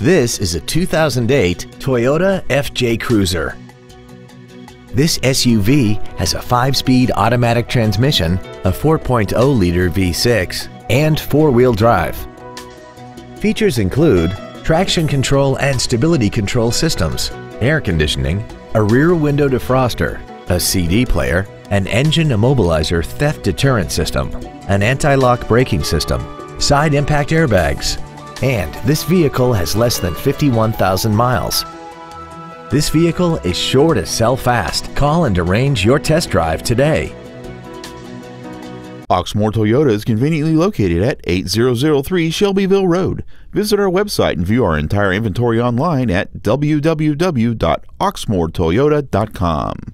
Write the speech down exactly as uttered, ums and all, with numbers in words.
This is a two thousand eight Toyota F J Cruiser. This S U V has a five-speed automatic transmission, a four point oh liter V six, and four-wheel drive. Features include traction control and stability control systems, air conditioning, a rear window defroster, a C D player, an engine immobilizer theft deterrent system, an anti-lock braking system, side impact airbags, and this vehicle has less than fifty-one thousand miles. This vehicle is sure to sell fast. Call and arrange your test drive today. Oxmoor Toyota is conveniently located at eight thousand three Shelbyville Road. Visit our website and view our entire inventory online at w w w dot oxmoor toyota dot com.